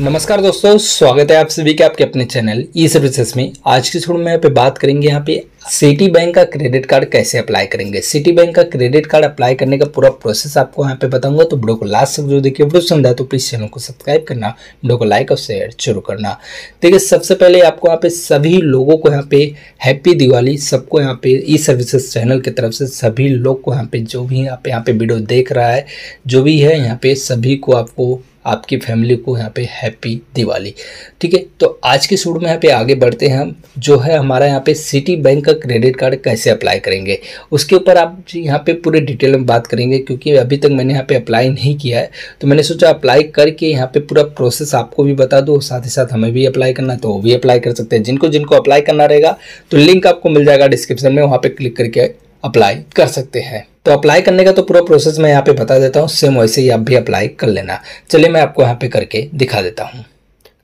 नमस्कार दोस्तों, स्वागत है आप सभी के आपके अपने चैनल ई सर्विसेज में। आज के छोड़ में यहाँ पे बात करेंगे, यहाँ पे सिटी बैंक का क्रेडिट कार्ड कैसे अप्लाई करेंगे। सिटी बैंक का क्रेडिट कार्ड अप्लाई करने का पूरा प्रोसेस आपको यहाँ पे बताऊंगा, तो वीडियो को लास्ट तक जो देखिए। वीडियो पसंद आए तो प्लीज़ चैनल को सब्सक्राइब करना, वीडियो को लाइक और शेयर जरूर करना। देखिए, सबसे पहले आपको यहाँ पे सभी लोगों को यहाँ पे हैप्पी दिवाली। सबको यहाँ पे ई सर्विसेज चैनल की तरफ से सभी लोग को यहाँ पे जो भी यहाँ पे वीडियो देख रहा है, जो भी है यहाँ पे सभी को, आपको आपकी फैमिली को यहाँ पे हैप्पी दिवाली। ठीक है, तो आज के शूट में यहाँ पे आगे बढ़ते हैं हम। जो है हमारा यहाँ पे सिटी बैंक का क्रेडिट कार्ड कैसे अप्लाई करेंगे उसके ऊपर आप यहाँ पे पूरे डिटेल में बात करेंगे, क्योंकि अभी तक मैंने यहाँ पे अप्लाई नहीं किया है, तो मैंने सोचा अप्लाई करके यहाँ पे पूरा प्रोसेस आपको भी बता दो, साथ ही साथ हमें भी अप्लाई करना तो वो भी अप्लाई कर सकते हैं। जिनको जिनको अप्लाई करना रहेगा तो लिंक आपको मिल जाएगा डिस्क्रिप्शन में, वहाँ पर क्लिक करके अप्लाई कर सकते हैं। तो अप्लाई करने का तो पूरा प्रोसेस मैं यहाँ पे बता देता हूँ, सेम वैसे ही आप भी अप्लाई कर लेना। चलिए मैं आपको यहाँ पे करके दिखा देता हूँ।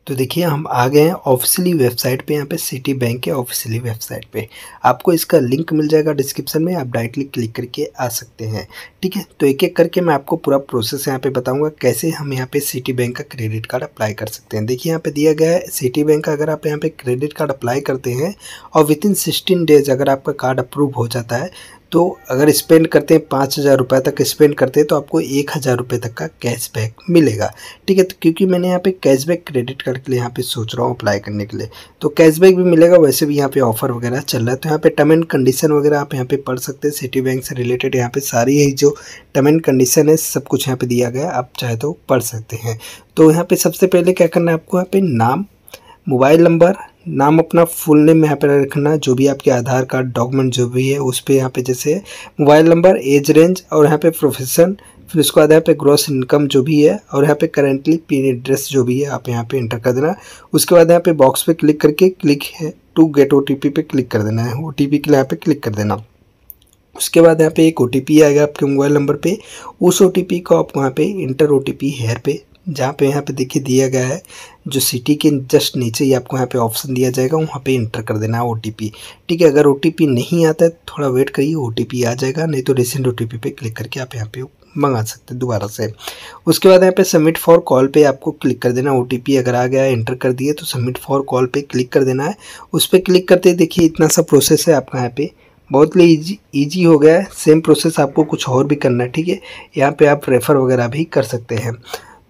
तो देखिए, हम आ गए हैं ऑफिशियली वेबसाइट पे। यहाँ पे सिटी बैंक के ऑफिशियली वेबसाइट पे आपको इसका लिंक मिल जाएगा डिस्क्रिप्शन में, आप डायरेक्टली क्लिक करके आ सकते हैं। ठीक है, तो एक एक करके मैं आपको पूरा प्रोसेस यहाँ पे बताऊंगा, कैसे हम यहाँ पे सिटी बैंक का क्रेडिट कार्ड अप्लाई कर सकते हैं। देखिए, यहाँ पे दिया गया है सिटी बैंक का अगर आप यहाँ पे क्रेडिट कार्ड अप्लाई करते हैं और विद इन 16 डेज अगर आपका कार्ड अप्रूव हो जाता है, तो अगर स्पेंड करते हैं 5,000 रुपये तक स्पेंड करते हैं तो आपको 1,000 रुपये तक का कैशबैक मिलेगा। ठीक है, तो क्योंकि मैंने यहाँ पे कैशबैक क्रेडिट कार्ड के लिए यहाँ पे सोच रहा हूँ अप्लाई करने के लिए, तो कैशबैक भी मिलेगा। वैसे भी यहाँ पे ऑफर वगैरह चल रहा है, तो यहाँ पे टर्म एंड कंडीशन वगैरह आप यहाँ पे पढ़ सकते हैं। सिटी बैंक से रिलेटेड यहाँ पे सारी ही जो टर्म एंड कंडीशन है सब कुछ यहाँ पे दिया गया, आप चाहे तो पढ़ सकते हैं। तो यहाँ पे सबसे पहले क्या करना है आपको, यहाँ पे नाम, मोबाइल नंबर, नाम अपना फुल नेम यहाँ पे रखना, जो भी आपके आधार कार्ड डॉक्यूमेंट जो भी है उस पर यहाँ पे जैसे मोबाइल नंबर, एज रेंज और यहाँ पे प्रोफेशन, फिर उसके बाद यहाँ पे ग्रॉस इनकम जो भी है और यहाँ पे करेंटली पिन एड्रेस जो भी है आप यहाँ पे एंटर कर देना। उसके बाद यहाँ पे बॉक्स पे क्लिक करके click here to get OTP पे क्लिक कर देना है, OTP के लिए यहाँ पे क्लिक कर देना। उसके बाद यहाँ पे एक OTP आएगा आपके मोबाइल नंबर पर, उस OTP को आप वहाँ पे इंटर OTP हेयर पे, जहाँ पे यहाँ पे देखिए दिया गया है जो सिटी के जस्ट नीचे ही आपको यहाँ पे ऑप्शन दिया जाएगा, वहाँ पे इंटर कर देना है OTP। ठीक है, अगर OTP नहीं आता है थोड़ा वेट करिए, OTP आ जाएगा, नहीं तो रिसेंट OTP पे क्लिक करके आप यहाँ पे मंगा सकते हैं दोबारा से। उसके बाद यहाँ पे सबमिट फॉर कॉल पे आपको क्लिक कर देना, OTP अगर आ गया है एंटर कर दिए तो सबमिट फॉर कॉल पे क्लिक कर देना है। उस पर क्लिक करते ही देखिए इतना सा प्रोसेस है आपका यहाँ पे, बहुत ही ईजी हो गया है। सेम प्रोसेस आपको कुछ और भी करना है। ठीक है, यहाँ पर आप रेफ़र वगैरह भी कर सकते हैं।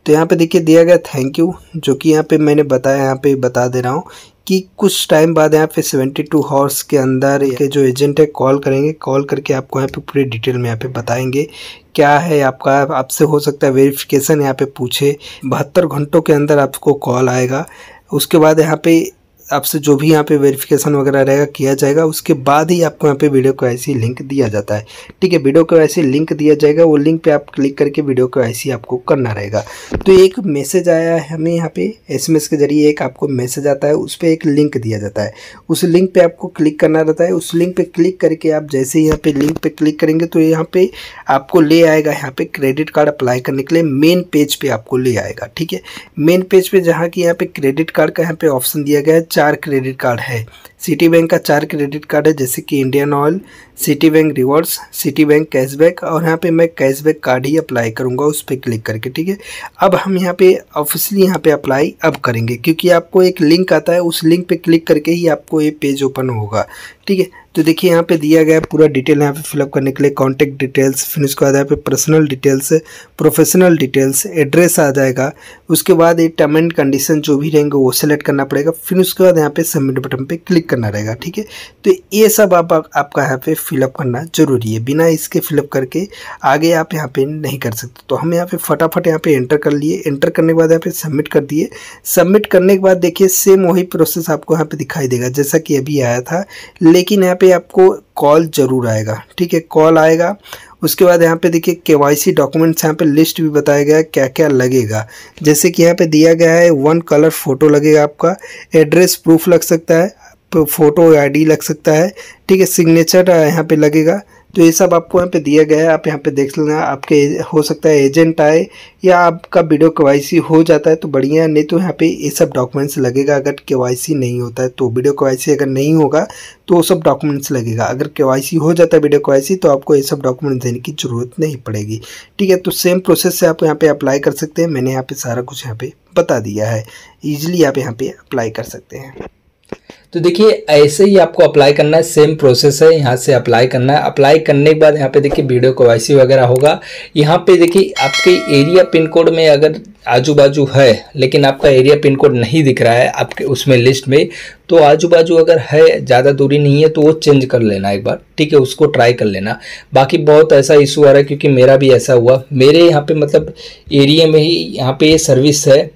तो यहाँ पे देखिए दिया गया थैंक यू, जो कि यहाँ पे मैंने बताया, यहाँ पे बता दे रहा हूँ कि कुछ टाइम बाद यहाँ पे 72 आवर्स के अंदर के जो एजेंट है कॉल करेंगे, कॉल करके आपको यहाँ पे पूरी डिटेल में यहाँ पे बताएंगे क्या है आपका, आपसे हो सकता है वेरिफिकेशन यहाँ पे पूछे। 72 घंटों के अंदर आपको कॉल आएगा, उसके बाद यहाँ पे आपसे जो भी यहाँ पे वेरिफिकेशन वगैरह रहेगा किया जाएगा। उसके बाद ही आपको यहाँ पे वीडियो को ऐसी लिंक दिया जाता है। ठीक है, वीडियो को ऐसी लिंक दिया जाएगा, वो लिंक पे आप क्लिक करके वीडियो को ऐसी आपको करना रहेगा। तो एक मैसेज आया है हमें यहाँ पे SMS के जरिए, एक आपको मैसेज आता है, उस पर एक लिंक दिया जाता है, उस लिंक पर आपको क्लिक करना रहता है। उस लिंक पर क्लिक करके आप जैसे ही यहाँ पे लिंक पर क्लिक करेंगे तो यहाँ पर आपको ले आएगा, यहाँ पर क्रेडिट कार्ड अप्लाई करने के लिए मेन पेज पर आपको ले आएगा। ठीक है, मेन पेज पर जहाँ की यहाँ पर क्रेडिट कार्ड का यहाँ पर ऑप्शन दिया गया है, 4 क्रेडिट कार्ड है, सिटी बैंक का 4 क्रेडिट कार्ड है, जैसे कि Indian oil, Citibank rewards, Citibank cashback, और यहाँ पे मैं कैशबैक कार्ड ही अप्लाई करूँगा, उस पर क्लिक करके। ठीक है, अब हम यहाँ पे ऑफिशियली यहाँ पे अप्लाई अब करेंगे, क्योंकि आपको एक लिंक आता है, उस लिंक पे क्लिक करके ही आपको ये पेज ओपन होगा। ठीक है, तो देखिए यहाँ पे दिया गया पूरा डिटेल यहाँ पे फिलअप करने के लिए, कॉन्टैक्ट डिटेल्स, फिर उसके बाद यहाँ पे personal details, professional details, address आ जाएगा। उसके बाद ये टर्म एंड कंडीशन जो भी रहेंगे वो सेलेक्ट करना पड़ेगा, फिर उसके बाद यहाँ पे सबमिट बटन पे क्लिक करना रहेगा। ठीक है, तो ये सब आपका यहाँ पे फिलअप करना जरूरी है, बिना इसके फिलअप करके आगे आप यहाँ पे नहीं कर सकते। तो हम यहाँ पे फटाफट यहाँ पे एंटर कर लिए, एंटर करने के बाद यहाँ पे सबमिट कर दिए। सबमिट करने के बाद देखिए सेम वही प्रोसेस आपको यहाँ पे दिखाई देगा जैसा कि अभी आया था, लेकिन यहाँ पे आपको कॉल जरूर आएगा। ठीक है, कॉल आएगा, उसके बाद यहाँ पे देखिए KYC डॉक्यूमेंट्स यहाँ पे लिस्ट भी बताया गया है क्या क्या लगेगा, जैसे कि यहाँ पे दिया गया है 1 कलर फ़ोटो लगेगा आपका, एड्रेस प्रूफ लग सकता है, फ़ोटो ID लग सकता है। ठीक है, सिग्नेचर यहाँ पे लगेगा। तो ये सब आपको यहाँ पे दिया गया है, आप यहाँ पे देख लेना। आपके हो सकता है एजेंट आए या आपका वीडियो KYC हो जाता है तो बढ़िया, नहीं तो यहाँ पे ये सब डॉक्यूमेंट्स लगेगा। अगर KYC नहीं होता है तो वीडियो KYC अगर नहीं होगा तो वो सब डॉक्यूमेंट्स लगेगा, अगर KYC हो जाता है वीडियो KYC तो आपको ये सब डॉक्यूमेंट देने की ज़रूरत नहीं पड़ेगी। ठीक है, तो सेम प्रोसेस से आप यहाँ पर अप्लाई कर सकते हैं, मैंने यहाँ पर सारा कुछ यहाँ पर बता दिया है। ईजिली आप यहाँ पे अप्लाई कर सकते हैं। तो देखिए ऐसे ही आपको अप्लाई करना है, सेम प्रोसेस है, यहाँ से अप्लाई करना है। अप्लाई करने के बाद यहाँ पे देखिए वीडियो केवाईसी वगैरह होगा। यहाँ पे देखिए आपके एरिया पिन कोड में अगर आजू बाजू है लेकिन आपका एरिया पिन कोड नहीं दिख रहा है आपके उसमें लिस्ट में, तो आजू बाजू अगर है, ज़्यादा दूरी नहीं है, तो वो चेंज कर लेना एक बार, ठीक है, उसको ट्राई कर लेना। बाकी बहुत ऐसा इशू आ रहा है क्योंकि मेरा भी ऐसा हुआ, मेरे यहाँ पे मतलब एरिया में ही यहाँ पे ये सर्विस है,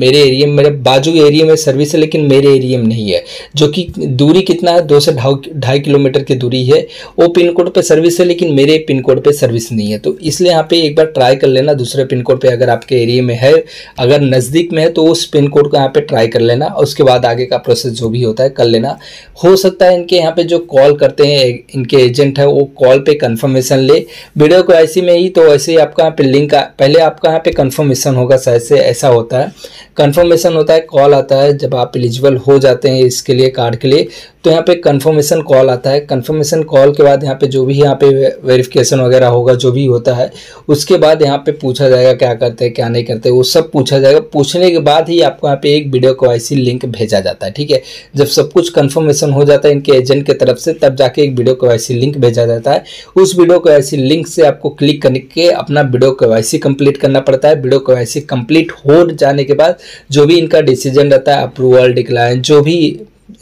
मेरे एरिया में, मेरे बाजू एरिया में सर्विस है लेकिन मेरे एरिया में नहीं है, जो कि दूरी कितना है 2 से 2.5 किलोमीटर की दूरी है। वो पिन कोड पे सर्विस है लेकिन मेरे पिन कोड पे सर्विस नहीं है, तो इसलिए यहाँ पे एक बार ट्राई कर लेना दूसरे पिन कोड पे, अगर आपके एरिया में है, अगर नज़दीक में है तो उस पिन कोड का यहाँ पर ट्राई कर लेना। उसके बाद आगे का प्रोसेस जो भी होता है कर लेना। हो सकता है इनके यहाँ पर जो कॉल करते हैं, इनके एजेंट है, वो कॉल पर कन्फर्मेशन ले वीडियो को ऐसी में ही, तो ऐसे ही आपका यहाँ पर लिंक पहले आपका यहाँ पर कन्फर्मेशन होगा, शायद से ऐसा होता है, कंफर्मेशन होता है, कॉल आता है जब आप एलिजिबल हो जाते हैं इसके लिए, कार्ड के लिए, तो यहाँ पे कंफर्मेशन कॉल आता है। कंफर्मेशन कॉल के बाद यहाँ पे जो भी यहाँ पे वेरिफिकेशन वगैरह होगा, जो भी होता है, उसके बाद यहाँ पे पूछा जाएगा क्या करते हैं क्या नहीं करते, वो सब पूछा जाएगा। पूछने के बाद ही आपको यहाँ पे एक वीडियो केवाईसी लिंक भेजा जाता है, ठीक है। जब सब कुछ कन्फर्मेशन हो जाता है इनके एजेंट की तरफ से, तब जाके एक वीडियो केवाईसी लिंक भेजा जाता है। उस वीडियो केवाईसी लिंक से आपको क्लिक करके अपना वीडियो केवाईसी कंप्लीट करना पड़ता है। वीडियो केवाईसी कंप्लीट हो जाने के बाद जो भी इनका डिसीजन रहता है, अप्रूवल, डिक्लाइन, जो भी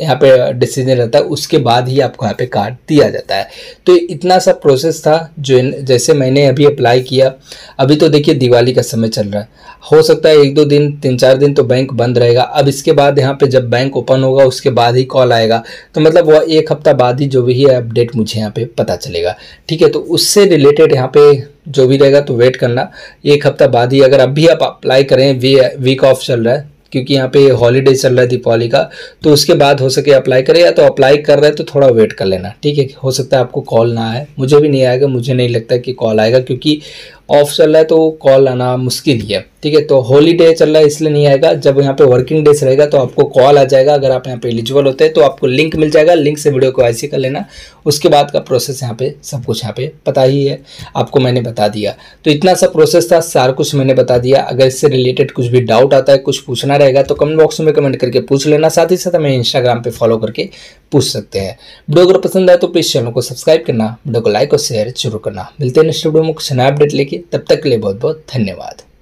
यहाँ पे डिसीजन रहता है, उसके बाद ही आपको यहाँ पे कार्ड दिया जाता है। तो इतना सा प्रोसेस था जो जैसे मैंने अभी अप्लाई किया। अभी तो देखिए दिवाली का समय चल रहा है, हो सकता है 1-2 दिन 3-4 दिन तो बैंक बंद रहेगा। अब इसके बाद यहाँ पे जब बैंक ओपन होगा उसके बाद ही कॉल आएगा, तो मतलब वह 1 हफ्ता बाद ही जो भी है अपडेट मुझे यहाँ पे पता चलेगा, ठीक है। तो उससे रिलेटेड यहाँ पे जो भी रहेगा तो वेट करना 1 हफ्ता बाद ही। अगर अभी आप अप्लाई करें, वीक ऑफ चल रहा है क्योंकि यहाँ पे हॉलीडे चल रहा है दीपावली का, तो उसके बाद हो सके अप्लाई करें, या तो अप्लाई कर रहे हैं तो थोड़ा वेट कर लेना, ठीक है। हो सकता है आपको कॉल ना आए, मुझे भी नहीं आएगा, मुझे नहीं लगता कि कॉल आएगा क्योंकि ऑफ चल रहा है तो कॉल आना मुश्किल ही है, ठीक है। तो हॉलीडे चल रहा है इसलिए नहीं आएगा। जब यहाँ पे वर्किंग डेज रहेगा तो आपको कॉल आ जाएगा। अगर आप यहाँ पे एलिजिबल होते हैं तो आपको लिंक मिल जाएगा, लिंक से वीडियो केवाईसी कर लेना। उसके बाद का प्रोसेस यहाँ पे सब कुछ यहाँ पे पता ही है, आपको मैंने बता दिया। तो इतना सा प्रोसेस था, सारा कुछ मैंने बता दिया। अगर इससे रिलेटेड कुछ भी डाउट आता है, कुछ पूछना रहेगा तो कमेंट बॉक्स में कमेंट करके पूछ लेना। साथ ही साथ हमें इंस्टाग्राम पर फॉलो करके पूछ सकते हैं। वीडियो अगर पसंद आए तो प्लीज़ चैनल को सब्सक्राइब करना, वीडियो को लाइक और शेयर जरूर करना। मिलते हैं नेक्स्ट वीडियो में कुछ नया अपडेट लेके, तब तक के लिए बहुत बहुत धन्यवाद।